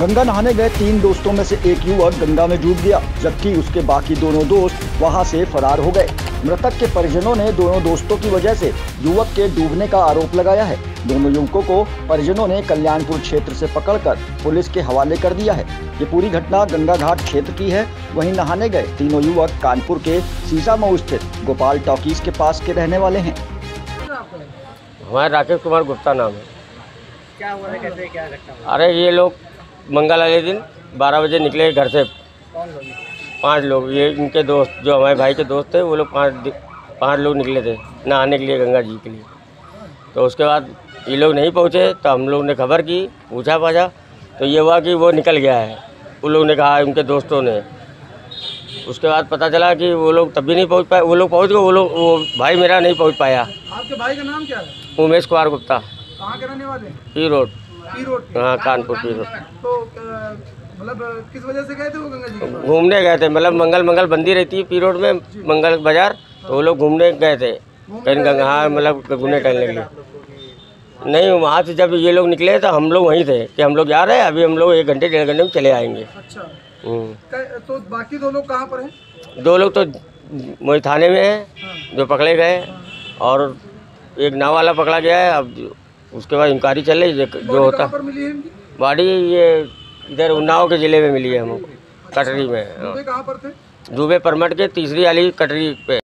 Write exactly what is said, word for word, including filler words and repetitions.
गंगा नहाने गए तीन दोस्तों में से एक युवक गंगा में डूब गया, जबकि उसके बाकी दोनों दोस्त वहां से फरार हो गए। मृतक के परिजनों ने दोनों दोस्तों की वजह से युवक के डूबने का आरोप लगाया है। दोनों युवकों को परिजनों ने कल्याणपुर क्षेत्र से पकड़कर पुलिस के हवाले कर दिया है। ये पूरी घटना गंगा घाट क्षेत्र की है। वहीं नहाने गए तीनों युवक कानपुर के सीसा मऊ स्थित गोपाल टॉकीज के पास के रहने वाले हैं। हमारे राजेश कुमार गुप्ता नाम है। क्या हुआ है, कैसे क्या घटना? अरे ये लोग मंगल वाले दिन बारह बजे निकले घर से। पांच लोग, ये इनके दोस्त जो हमारे भाई के दोस्त थे, वो लोग पांच पांच लोग निकले थे नहाने के लिए, गंगा जी के लिए। तो उसके बाद ये लोग नहीं पहुँचे तो हम लोग ने खबर की, पूछा पाछा तो ये हुआ कि वो निकल गया है। उन लोगों ने कहा, उनके दोस्तों ने। उसके बाद पता चला कि वो लोग तब भी नहीं पहुँच पाए। वो लोग पहुँच गए, वो लोग वो भाई मेरा नहीं पहुँच पाया। आपके भाई का नाम क्या है? उमेश कुमार गुप्ता। कहाँ के रहने वाले? P road. P road? हाँ, कानपुर पी रोड। तो मतलब किस वजह से गए थे वो गंगा जी? घूमने गए थे, मतलब मंगल मंगल बंदी रहती है पी रोड में, मंगल बाजार। तो वो लोग घूमने गए थे कहीं गंगा, हाँ मतलब घूमने टहलने के लिए। नहीं, वहाँ से जब ये लोग निकले तो हम लोग वहीं थे कि हम लोग जा रहे हैं, अभी हम लोग एक घंटे डेढ़ घंटे में चले आएंगे। अच्छा। तो बाकी दो लोग कहाँ पर हैं? दो लोग तो वही थाने में हैं जो पकड़े गए, और एक नाव वाला पकड़ा गया है। अब उसके बाद इंक्वायरी चल रही जो होता। बॉडी ये इधर उन्नाव के ज़िले में मिली है हमको, कटरी में। कहाँ पर थे? जुबे परमट के तीसरी वाली कटरी पे।